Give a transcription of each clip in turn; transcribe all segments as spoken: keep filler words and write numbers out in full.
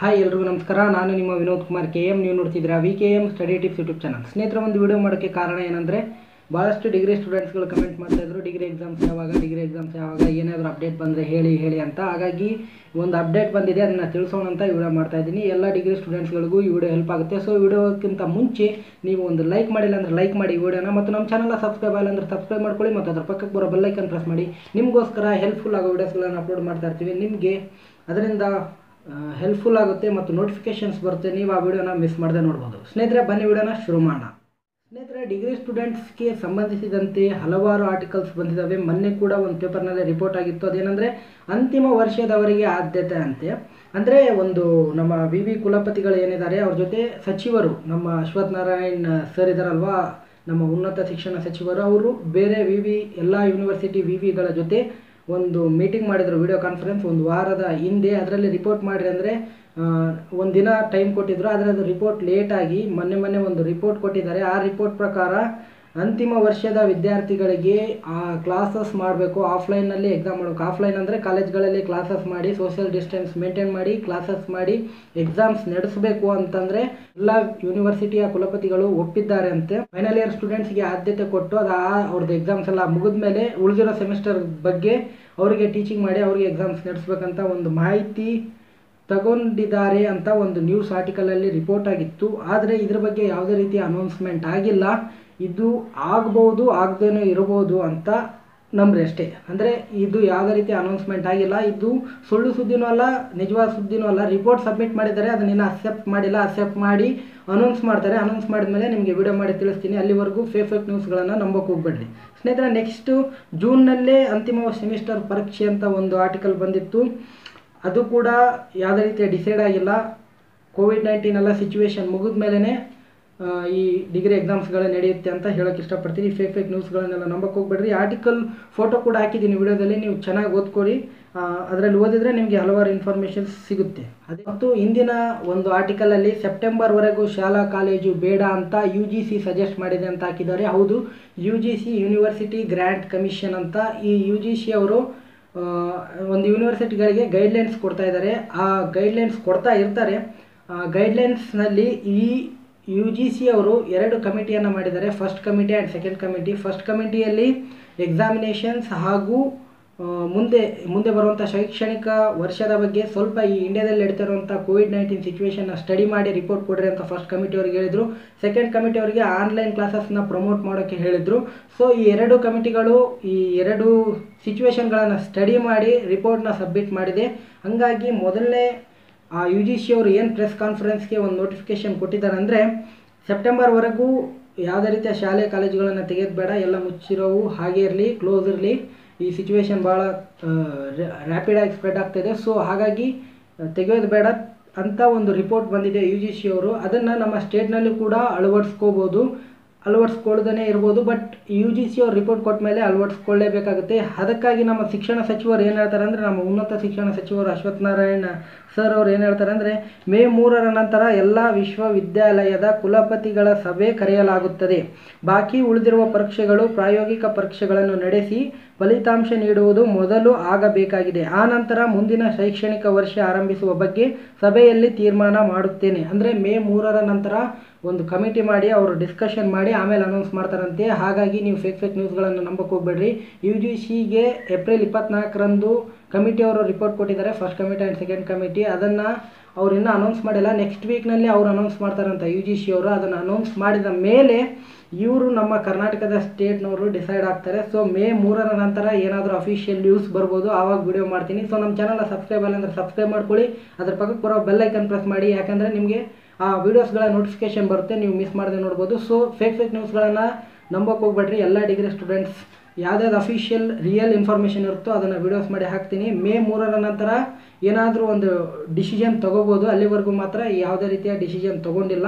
Hi ಎಲ್ಲರಿಗೂ ನಮಸ್ಕಾರ. ನಾನು ನಿಮ್ಮ ವಿನೋದ್ ಕುಮಾರ್ ಕೆ ಎಮ್. ನೀವು ನೋಡ್ತಿದ್ದೀರಾ V K M study tips YouTube channel. ಸ್ನೇಹಿತರೆ, ಒಂದು ವಿಡಿಯೋ ಮಾಡೋಕ್ಕೆ ಕಾರಣ ಏನಂದರೆ, ಭಾಳಷ್ಟು ಡಿಗ್ರಿ ಸ್ಟೂಡೆಂಟ್ಸ್ಗಳು ಕಮೆಂಟ್ ಮಾಡ್ತಾಯಿದ್ರು, ಡಿಗ್ರಿ ಎಕ್ಸಾಮ್ಸ್ ಯಾವಾಗ ಡಿಗ್ರಿ ಎಕ್ಸಾಮ್ಸ್ ಯಾವಾಗ ಏನಾದರೂ ಅಪ್ಡೇಟ್ ಬಂದರೆ ಹೇಳಿ ಹೇಳಿ ಅಂತ. ಹಾಗಾಗಿ ಒಂದು ಅಪ್ಡೇಟ್ ಬಂದಿದೆ, ಅದನ್ನು ತಿಳಿಸೋಣ ಅಂತ ವಿಡಿಯೋ ಮಾಡ್ತಾಯಿದ್ದೀನಿ. ಎಲ್ಲ ಡಿಗ್ರಿ ಸ್ಟೂಡೆಂಟ್ಸ್ಗಳಿಗೂ ಈ ವಿಡಿಯೋ ಹೆಲ್ಪ್ ಆಗುತ್ತೆ. ಸೊ ವಿಡಿಯೋಕ್ಕಿಂತ ಮುಂಚೆ ನೀವು ಒಂದು ಲೈಕ್ ಮಾಡಿಲ್ಲ ಅಂದರೆ ಲೈಕ್ ಮಾಡಿ ವಿಡಿಯೋನ, ಮತ್ತು ನಮ್ಮ ಚಾನಲ್ನ ಸಬ್ಸ್ಕ್ರೈಬ್ ಆಗಿಲ್ಲ ಅಂದರೆ ಸಬ್ಸ್ಕ್ರೈಬ್ ಮಾಡ್ಕೊಳ್ಳಿ, ಮತ್ತು ಅದರ ಪಕ್ಕಕ್ಕೆ ಬರೋ ಬೆಲ್ ಐಕನ್ ಪ್ರೆಸ್ ಮಾಡಿ. ನಿಮಗೋಸ್ಕರ ಹೆಲ್ಪ್ಫುಲ್ ಆಗೋ ವಿಡಿಯೋಸ್ಗಳನ್ನು ಅಪ್ಲೋಡ್ ಮಾಡ್ತಾಯಿರ್ತೀವಿ. ನಿಮಗೆ ಅದರಿಂದ ಹೆಲ್ಪ್ಫುಲ್ ಆಗುತ್ತೆ ಮತ್ತು ನೋಟಿಫಿಕೇಷನ್ಸ್ ಬರುತ್ತೆ. ನೀವು ಆ ವಿಡಿಯೋನ ಮಿಸ್ ಮಾಡದೆ ನೋಡ್ಬೋದು. ಸ್ನೇಹಿತರೆ, ಬನ್ನಿ ವಿಡಿಯೋನ ಶುರು ಮಾಡೋಣ. ಸ್ನೇಹಿತರೆ, ಡಿಗ್ರಿ ಸ್ಟೂಡೆಂಟ್ಸ್ಗೆ ಸಂಬಂಧಿಸಿದಂತೆ ಹಲವಾರು ಆರ್ಟಿಕಲ್ಸ್ ಬಂದಿದ್ದಾವೆ. ಮೊನ್ನೆ ಕೂಡ ಒಂದು ಪೇಪರ್ನಲ್ಲಿ ರಿಪೋರ್ಟ್ ಆಗಿತ್ತು. ಅದೇನೆಂದರೆ, ಅಂತಿಮ ವರ್ಷದವರಿಗೆ ಆದ್ಯತೆ ಅಂತೆ. ಅಂದರೆ ಒಂದು ನಮ್ಮ ವಿ ವಿ ಕುಲಪತಿಗಳು ಏನಿದ್ದಾರೆ, ಅವ್ರ ಜೊತೆ ಸಚಿವರು ನಮ್ಮ ಅಶ್ವಥ್ ನಾರಾಯಣ್ ಸರ್ ಇದ್ದಾರಲ್ವ, ನಮ್ಮ ಉನ್ನತ ಶಿಕ್ಷಣ ಸಚಿವರು, ಅವರು ಬೇರೆ ವಿ ವಿ ಎಲ್ಲ ಯೂನಿವರ್ಸಿಟಿ ವಿ ವಿಗಳ ಜೊತೆ ಒಂದು ಮೀಟಿಂಗ್ ಮಾಡಿದರು, ವಿಡಿಯೋ ಕಾನ್ಫರೆನ್ಸ್, ಒಂದು ವಾರದ ಹಿಂದೆ. ಅದರಲ್ಲಿ ರಿಪೋರ್ಟ್ ಮಾಡಿರಿ ಅಂದರೆ ಒಂದು ದಿನ ಟೈಮ್ ಕೊಟ್ಟಿದ್ದರು, ಆದರೆ ಅದು ರಿಪೋರ್ಟ್ ಲೇಟಾಗಿ ಮೊನ್ನೆ ಮೊನ್ನೆ ಒಂದು ರಿಪೋರ್ಟ್ ಕೊಟ್ಟಿದ್ದಾರೆ. ಆ ರಿಪೋರ್ಟ್ ಪ್ರಕಾರ ಅಂತಿಮ ವರ್ಷದ ವಿದ್ಯಾರ್ಥಿಗಳಿಗೆ ಆ ಕ್ಲಾಸಸ್ ಮಾಡಬೇಕು, ಆಫ್ಲೈನಲ್ಲಿ ಎಕ್ಸಾಮ್ ಮಾಡಬೇಕು. ಆಫ್ಲೈನ್ ಅಂದರೆ ಕಾಲೇಜ್ಗಳಲ್ಲಿ ಕ್ಲಾಸಸ್ ಮಾಡಿ, ಸೋಷಿಯಲ್ ಡಿಸ್ಟೆನ್ಸ್ ಮೇಂಟೈನ್ ಮಾಡಿ ಕ್ಲಾಸಸ್ ಮಾಡಿ ಎಕ್ಸಾಮ್ಸ್ ನಡೆಸಬೇಕು ಅಂತಂದರೆ ಎಲ್ಲ ಯೂನಿವರ್ಸಿಟಿಯ ಕುಲಪತಿಗಳು ಒಪ್ಪಿದ್ದಾರೆ ಅಂತೆ. ಫೈನಲ್ ಇಯರ್ ಸ್ಟೂಡೆಂಟ್ಸ್ಗೆ ಆದ್ಯತೆ ಕೊಟ್ಟು, ಅದು ಆ ಅವ್ರದ್ದು ಎಕ್ಸಾಮ್ಸ್ ಎಲ್ಲ ಮುಗಿದ ಮೇಲೆ ಉಳಿದಿರೋ ಸೆಮಿಸ್ಟರ್ ಬಗ್ಗೆ ಅವರಿಗೆ ಟೀಚಿಂಗ್ ಮಾಡಿ ಅವ್ರಿಗೆ ಎಕ್ಸಾಮ್ಸ್ ನಡೆಸಬೇಕಂತ ಒಂದು ಮಾಹಿತಿ ತಗೊಂಡಿದ್ದಾರೆ ಅಂತ ಒಂದು ನ್ಯೂಸ್ ಆರ್ಟಿಕಲಲ್ಲಿ ರಿಪೋರ್ಟ್ ಆಗಿತ್ತು. ಆದರೆ ಇದ್ರ ಬಗ್ಗೆ ಯಾವುದೇ ರೀತಿಯ ಅನೌನ್ಸ್ಮೆಂಟ್ ಆಗಿಲ್ಲ. ಇದು ಆಗ್ಬೋದು, ಆಗದೇನೋ ಇರ್ಬೋದು ಅಂತ ನಂಬ್ರಿ ಅಷ್ಟೇ. ಅಂದರೆ ಇದು ಯಾವುದೇ ರೀತಿ ಅನೌನ್ಸ್ಮೆಂಟ್ ಆಗಿಲ್ಲ, ಇದು ಸುಳ್ಳು ಸುದ್ದಿನೂ ಅಲ್ಲ, ನಿಜವಾದ ಸುದ್ದಿನೂ ಅಲ್ಲ. ರಿಪೋರ್ಟ್ ಸಬ್ಮಿಟ್ ಮಾಡಿದ್ದಾರೆ, ಅದನ್ನೇನು ಅಕ್ಸೆಪ್ಟ್ ಮಾಡಿಲ್ಲ. ಅಕ್ಸೆಪ್ಟ್ ಮಾಡಿ ಅನೌನ್ಸ್ ಮಾಡ್ತಾರೆ, ಅನೌನ್ಸ್ ಮಾಡಿದ್ಮೇಲೆ ನಿಮಗೆ ವಿಡಿಯೋ ಮಾಡಿ ತಿಳಿಸ್ತೀನಿ. ಅಲ್ಲಿವರೆಗೂ ಫೇಕ್ ಫೇಕ್ ನ್ಯೂಸ್ಗಳನ್ನು ನಂಬಕ್ಕೆ ಹೋಗ್ಬೇಡಿ. ಸ್ನೇಹಿತರೆ, ನೆಕ್ಸ್ಟು ಜೂನ್ನಲ್ಲೇ ಅಂತಿಮ ಸೆಮಿಸ್ಟರ್ ಪರೀಕ್ಷೆ ಅಂತ ಒಂದು ಆರ್ಟಿಕಲ್ ಬಂದಿತ್ತು. ಅದು ಕೂಡ ಯಾವುದೇ ರೀತಿಯ ಡಿಸೈಡ್ ಆಗಿಲ್ಲ. ಕೋವಿಡ್ ನೈನ್ಟೀನ್ ಎಲ್ಲ ಸಿಚುವೇಶನ್ ಮುಗಿದ ಮೇಲೇ ಈ ಡಿಗ್ರಿ ಎಕ್ಸಾಮ್ಸ್ಗಳೇ ನಡೆಯುತ್ತೆ ಅಂತ ಹೇಳೋಕ್ಕೆ ಇಷ್ಟಪಡ್ತೀನಿ. ಫೇಕ್ ಫೇಕ್ ನ್ಯೂಸ್ಗಳನ್ನೆಲ್ಲ ನಂಬಕ್ಕೆ ಹೋಗ್ಬೇಡ್ರಿ. ಆರ್ಟಿಕಲ್ ಫೋಟೋ ಕೂಡ ಹಾಕಿದ್ದೀನಿ ವಿಡಿಯೋದಲ್ಲಿ, ನೀವು ಚೆನ್ನಾಗಿ ಓದ್ಕೊಳ್ಳಿ. ಅದರಲ್ಲಿ ಓದಿದರೆ ನಿಮಗೆ ಹಲವಾರು ಇನ್ಫಾರ್ಮೇಷನ್ಸ್ ಸಿಗುತ್ತೆ. ಅದೇ ಮತ್ತು ಇಂದಿನ ಒಂದು ಆರ್ಟಿಕಲಲ್ಲಿ ಸೆಪ್ಟೆಂಬರ್ವರೆಗೂ ಶಾಲಾ ಕಾಲೇಜು ಬೇಡ ಅಂತ ಯು ಜಿ ಸಿ ಸಜೆಸ್ಟ್ ಮಾಡಿದೆ ಅಂತ ಹಾಕಿದ್ದಾರೆ. ಹೌದು, U G C university grant commission ಅಂತ ಈ ಯು ಜಿ ಸಿ ಅವರು ಒಂದು ಯೂನಿವರ್ಸಿಟಿಗಳಿಗೆ ಗೈಡ್ಲೈನ್ಸ್ ಕೊಡ್ತಾ ಇದ್ದಾರೆ. ಆ ಗೈಡ್ಲೈನ್ಸ್ ಕೊಡ್ತಾ ಇರ್ತಾರೆ. ಆ ಗೈಡ್ಲೈನ್ಸ್ನಲ್ಲಿ ಈ ಯು ಜಿ ಸಿ ಅವರು ಎರಡು ಕಮಿಟಿಯನ್ನು ಮಾಡಿದ್ದಾರೆ, first committee and second committee. First ಕಮಿಟಿಯಲ್ಲಿ ಎಕ್ಸಾಮಿನೇಷನ್ಸ್ ಹಾಗೂ ಮುಂದೆ ಮುಂದೆ ಬರುವಂಥ ಶೈಕ್ಷಣಿಕ ವರ್ಷದ ಬಗ್ಗೆ ಸ್ವಲ್ಪ ಈ ಇಂಡಿಯಾದಲ್ಲಿ ನಡೀತಿರುವಂಥ ಕೋವಿಡ್ ನೈನ್ಟೀನ್ ಸಿಚುವೇಷನ್ನ ಸ್ಟಡಿ ಮಾಡಿ ರಿಪೋರ್ಟ್ ಕೊಡ್ರಿ ಅಂತ ಫಸ್ಟ್ ಕಮಿಟಿಯವ್ರಿಗೆ ಹೇಳಿದರು. ಸೆಕೆಂಡ್ ಕಮಿಟಿಯವರಿಗೆ ಆನ್ಲೈನ್ ಕ್ಲಾಸಸ್ನ ಪ್ರಮೋಟ್ ಮಾಡೋಕ್ಕೆ ಹೇಳಿದರು. ಸೊ ಈ ಎರಡು ಕಮಿಟಿಗಳು ಈ ಎರಡು ಸಿಚುವೇಷನ್ಗಳನ್ನು ಸ್ಟಡಿ ಮಾಡಿ ರಿಪೋರ್ಟ್ನ ಸಬ್ಮಿಟ್ ಮಾಡಿದೆ. ಹಾಗಾಗಿ ಮೊದಲನೇ ಆ ಯು ಜಿ ಸಿ ಅವರು ಏನು ಪ್ರೆಸ್ ಕಾನ್ಫರೆನ್ಸ್ಗೆ ಒಂದು ನೋಟಿಫಿಕೇಷನ್ ಕೊಟ್ಟಿದ್ದಾರೆ ಅಂದರೆ, ಸೆಪ್ಟೆಂಬರ್ವರೆಗೂ ಯಾವುದೇ ರೀತಿಯ ಶಾಲೆ ಕಾಲೇಜುಗಳನ್ನು ತೆಗೆಯೋದು ಬೇಡ, ಎಲ್ಲ ಮುಚ್ಚಿರೋವು ಹಾಗೆ ಇರಲಿ, ಕ್ಲೋಸ್ ಇರಲಿ. ಈ ಸಿಚುವೇಶನ್ ಭಾಳ ರ್ಯಾಪಿಡಾಗಿ ಸ್ಪ್ರೆಡ್ ಆಗ್ತಾಯಿದೆ. ಸೊ ಹಾಗಾಗಿ ತೆಗೆಯೋದು ಬೇಡ ಅಂತ ಒಂದು ರಿಪೋರ್ಟ್ ಬಂದಿದೆ ಯು ಜಿ ಸಿ ಅವರು. ಅದನ್ನು ನಮ್ಮ ಸ್ಟೇಟ್ನಲ್ಲೂ ಕೂಡ ಅಳವಡಿಸ್ಕೋಬೋದು, ಅಳವಡಿಸ್ಕೊಳ್ಳದೇ ಇರ್ಬೋದು. ಬಟ್ ಯು ಜಿ ಸಿ ಅವ್ರು ರಿಪೋರ್ಟ್ ಕೊಟ್ಟ ಮೇಲೆ ಅಳವಡಿಸ್ಕೊಳ್ಳೇಬೇಕಾಗುತ್ತೆ. ಅದಕ್ಕಾಗಿ ನಮ್ಮ ಶಿಕ್ಷಣ ಸಚಿವರು ಏನು ಹೇಳ್ತಾರೆ ಅಂದರೆ, ನಮ್ಮ ಉನ್ನತ ಶಿಕ್ಷಣ ಸಚಿವರು ಅಶ್ವಥ್ ನಾರಾಯಣ್ ಸರ್ ಅವರು ಏನು ಹೇಳ್ತಾರೆ ಅಂದರೆ, ಮೇ ಮೂರರ ನಂತರ ಎಲ್ಲ ವಿಶ್ವವಿದ್ಯಾಲಯದ ಕುಲಪತಿಗಳ ಸಭೆ ಕರೆಯಲಾಗುತ್ತದೆ. ಬಾಕಿ ಉಳಿದಿರುವ ಪರೀಕ್ಷೆಗಳು ಪ್ರಾಯೋಗಿಕ ಪರೀಕ್ಷೆಗಳನ್ನು ನಡೆಸಿ ಫಲಿತಾಂಶ ನೀಡುವುದು ಮೊದಲು ಆಗಬೇಕಾಗಿದೆ. ಆ ನಂತರ ಮುಂದಿನ ಶೈಕ್ಷಣಿಕ ವರ್ಷ ಆರಂಭಿಸುವ ಬಗ್ಗೆ ಸಭೆಯಲ್ಲಿ ತೀರ್ಮಾನ ಮಾಡುತ್ತೇನೆ. ಅಂದರೆ ಮೇ ಮೂರರ ನಂತರ ಒಂದು ಕಮಿಟಿ ಮಾಡಿ ಅವರು ಡಿಸ್ಕಷನ್ ಮಾಡಿ ಆಮೇಲೆ ಅನೌನ್ಸ್ ಮಾಡ್ತಾರಂತೆ. ಹಾಗಾಗಿ ನೀವು ಫೇಕ್ ಫೇಕ್ ನ್ಯೂಸ್ಗಳನ್ನು ನಂಬಕ್ಕೆ ಹೋಗ್ಬೇಡ್ರಿ. ಯು ಜಿ ಸಿಗೆ ಏಪ್ರಿಲ್ ಇಪ್ಪತ್ನಾಲ್ಕರಂದು ಕಮಿಟಿಯವರು ರಿಪೋರ್ಟ್ ಕೊಟ್ಟಿದ್ದಾರೆ, first committee and second committee. ಅದನ್ನು ಅವ್ರು ಇನ್ನೂ ಅನೌನ್ಸ್ ಮಾಡಿಲ್ಲ. ನೆಕ್ಸ್ಟ್ ವೀಕ್ನಲ್ಲಿ ಅವ್ರು ಅನೌನ್ಸ್ ಮಾಡ್ತಾರಂತ ಯು ಜಿ ಸಿ ಅವರು. ಅದನ್ನು ಅನೌನ್ಸ್ ಮಾಡಿದ ಮೇಲೆ ಇವರು ನಮ್ಮ ಕರ್ನಾಟಕದ ಸ್ಟೇಟ್ನವರು ಡಿಸೈಡ್ ಆಗ್ತಾರೆ. ಸೊ ಮೇ ಮೂರರ ನಂತರ ಏನಾದರೂ ಅಫಿಷಿಯಲ್ ನ್ಯೂಸ್ ಬರ್ಬೋದು, ಆವಾಗ ವಿಡಿಯೋ ಮಾಡ್ತೀನಿ. ಸೊ ನಮ್ಮ ಚಾನಲ್ನ ಸಬ್ಸ್ಕ್ರೈಬ್ ಅಲ್ಲ ಅಂದರೆ ಸಬ್ಸ್ಕ್ರೈಬ್ ಮಾಡ್ಕೊಳ್ಳಿ, ಅದ್ರ ಪಕ್ಕಕ್ಕೆ ಬರೋ ಬೆಲ್ ಐಕನ್ ಪ್ರೆಸ್ ಮಾಡಿ. ಯಾಕಂದರೆ ನಿಮಗೆ ಆ ವೀಡಿಯೋಸ್ಗಳ ನೋಟಿಫಿಕೇಷನ್ ಬರುತ್ತೆ, ನೀವು ಮಿಸ್ ಮಾಡದೆ ನೋಡ್ಬೋದು. ಸೊ ಫೇಕ್ ಫೇಕ್ ನ್ಯೂಸ್ಗಳನ್ನು ನಂಬಕ್ಕೆ ಹೋಗ್ಬೇಡ್ರಿ. ಎಲ್ಲ ಡಿಗ್ರಿ ಸ್ಟೂಡೆಂಟ್ಸ್ ಯಾವುದಾದ್ರು ಅಫಿಷಿಯಲ್ ರಿಯಲ್ ಇನ್ಫಾರ್ಮೇಷನ್ ಇರುತ್ತೋ ಅದನ್ನು ವೀಡಿಯೋಸ್ ಮಾಡಿ ಹಾಕ್ತೀನಿ. ಮೇ ಮೂರರ ನಂತರ ಏನಾದರೂ ಒಂದು ಡಿಸಿಷನ್ ತೊಗೋಬೋದು, ಅಲ್ಲಿವರೆಗೂ ಮಾತ್ರ ಯಾವುದೇ ರೀತಿಯ ಡಿಸಿಷನ್ ತೊಗೊಂಡಿಲ್ಲ.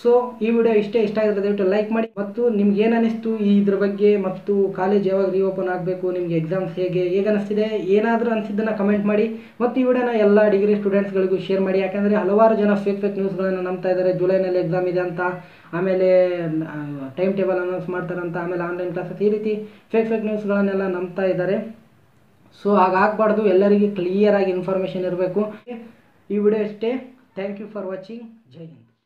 ಸೊ ಈ ವಿಡಿಯೋ ಇಷ್ಟೇ. ಇಷ್ಟ ಆಗಿದ್ರೆ ದಯವಿಟ್ಟು ಲೈಕ್ ಮಾಡಿ, ಮತ್ತು ನಿಮ್ಗೆ ಏನು ಅನ್ನಿಸ್ತು ಇದ್ರ ಬಗ್ಗೆ, ಮತ್ತು ಕಾಲೇಜ್ ಯಾವಾಗ ರೀಓಪನ್ ಆಗಬೇಕು, ನಿಮಗೆ ಎಕ್ಸಾಮ್ಸ್ ಹೇಗೆ ಹೇಗೆ ಅನ್ನಿಸ್ತಿದೆ, ಏನಾದರೂ ಅನಿಸಿದ್ದನ್ನು ಕಮೆಂಟ್ ಮಾಡಿ. ಮತ್ತು ಈ ವಿಡಿಯೋನ ಎಲ್ಲ ಡಿಗ್ರಿ ಸ್ಟೂಡೆಂಟ್ಸ್ಗಳಿಗೂ ಶೇರ್ ಮಾಡಿ. ಯಾಕೆಂದರೆ ಹಲವಾರು ಜನ ಫೇಕ್ ಫೇಕ್ ನ್ಯೂಸ್ಗಳನ್ನು ನಂಬ್ತಾ ಇದ್ದಾರೆ. ಜುಲೈನಲ್ಲಿ ಎಕ್ಸಾಮ್ ಇದೆ ಅಂತ, ಆಮೇಲೆ ಟೈಮ್ ಟೇಬಲ್ ಅನೌನ್ಸ್ ಮಾಡ್ತಾರಂತ, ಆಮೇಲೆ ಆನ್ಲೈನ್ ಕ್ಲಾಸಸ್, ಈ ರೀತಿ ಫೇಕ್ ಫೇಕ್ ನ್ಯೂಸ್ಗಳನ್ನೆಲ್ಲ ನಂಬ್ತಾ ಇದ್ದಾರೆ. ಸೊ ಹಾಗಾಗಬಾರ್ದು. ಎಲ್ಲರಿಗೂ ಕ್ಲಿಯರಾಗಿ ಇನ್ಫಾರ್ಮೇಷನ್ ಇರಬೇಕು. ಈ ವಿಡಿಯೋ ಇಷ್ಟೇ. Thank you for watching. Jai Hind.